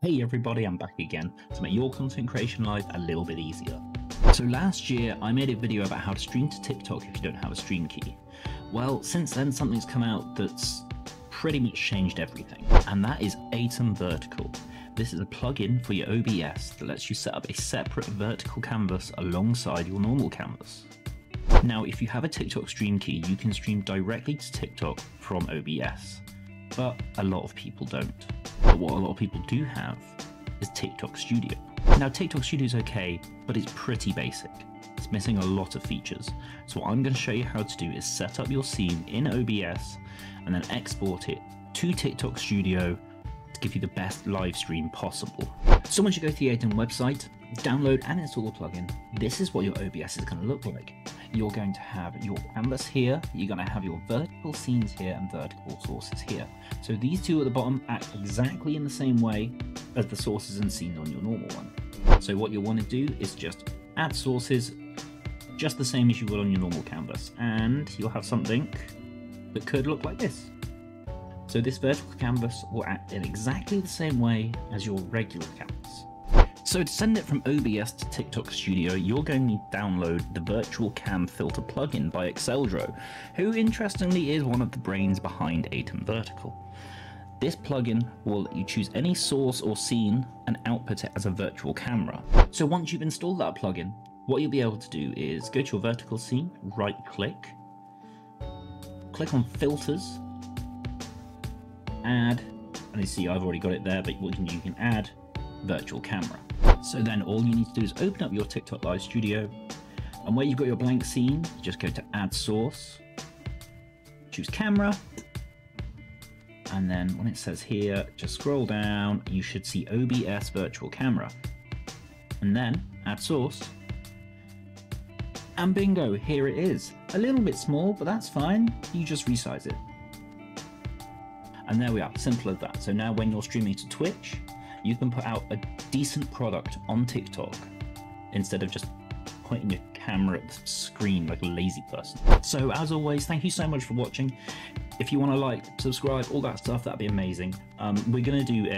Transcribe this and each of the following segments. Hey everybody, I'm back again to make your content creation life a little bit easier. So last year I made a video about how to stream to TikTok if you don't have a stream key. Well, since then something's come out that's pretty much changed everything, and that is Aitum Vertical. This is a plugin for your OBS that lets you set up a separate vertical canvas alongside your normal canvas. Now if you have a TikTok stream key, you can stream directly to TikTok from OBS, but a lot of people don't. But what a lot of people do have is TikTok Studio. Now TikTok Studio is okay, but it's pretty basic. It's missing a lot of features. So what I'm going to show you how to do is set up your scene in OBS and then export it to TikTok Studio to give you the best live stream possible. So once you go to the Aitum website, download and install the plugin, this is what your OBS is going to look like. You're going to have your canvas here, you're going to have your vertical scenes here and vertical sources here. So these two at the bottom act exactly in the same way as the sources and scenes on your normal one. So what you'll want to do is just add sources just the same as you would on your normal canvas, and you'll have something that could look like this. So this vertical canvas will act in exactly the same way as your regular canvas. So to send it from OBS to TikTok Studio, you're going to need to download the Virtual Cam Filter plugin by Exceldro, who interestingly is one of the brains behind Aitum Vertical. This plugin will let you choose any source or scene and output it as a virtual camera. So once you've installed that plugin, what you'll be able to do is go to your vertical scene, right click, click on Filters, Add, and you see I've already got it there, but what you can add Virtual Camera. So then all you need to do is open up your TikTok Live Studio, and where you've got your blank scene, just go to Add Source, choose Camera, and then when it says here, just scroll down, you should see OBS Virtual Camera, and then Add Source, and bingo, here it is. A little bit small, but that's fine, you just resize it. And there we are, simple as that. So now when you're streaming to Twitch, you can put out a decent product on TikTok instead of just pointing your camera at the screen like a lazy person. So as always, thank you so much for watching. If you want to like, subscribe, all that stuff, that'd be amazing. We're going to do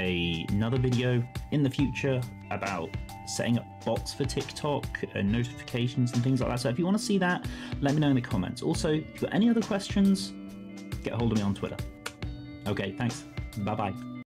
another video in the future about setting up bots for TikTok and notifications and things like that. So if you want to see that, let me know in the comments. Also, if you've got any other questions, get hold of me on Twitter. Okay, thanks. Bye-bye.